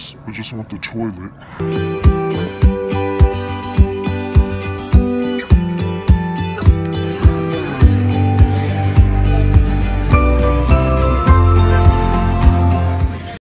place. I just want the toilet.